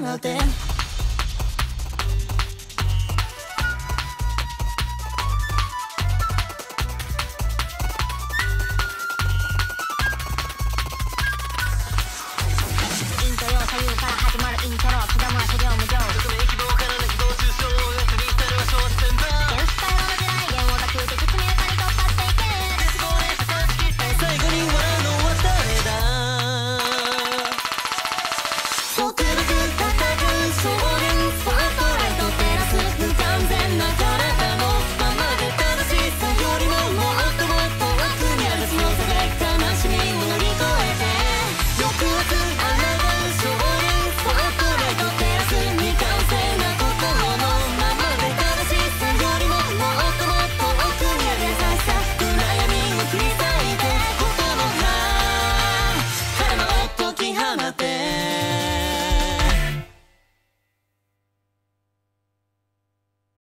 one of them.